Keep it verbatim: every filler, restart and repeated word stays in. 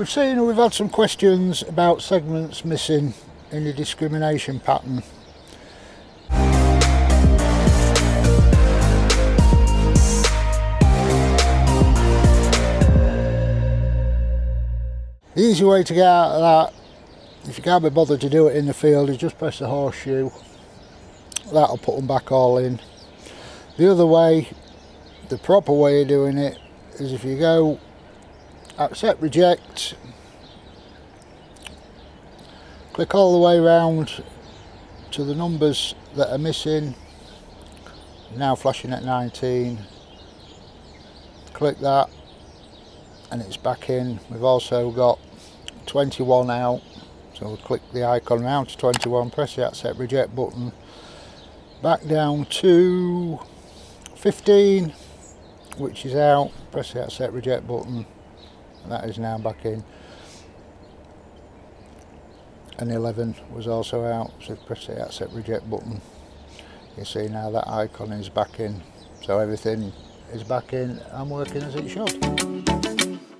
We've seen, we've had some questions about segments missing in the discrimination pattern. The easy way to get out of that, if you can't be bothered to do it in the field, is just press the horseshoe. That'll put them back all in. The other way, the proper way of doing it, is if you go accept, reject, click all the way round to the numbers that are missing, now flashing at nineteen, click that and it's back in. We've also got twenty-one out, so we'll click the icon round to twenty-one, press the accept reject button, back down to fifteen which is out, press the accept reject button. That is now back in, and eleven was also out, so press the accept reject button. You see now that icon is back in, so everything is back in and working as it should.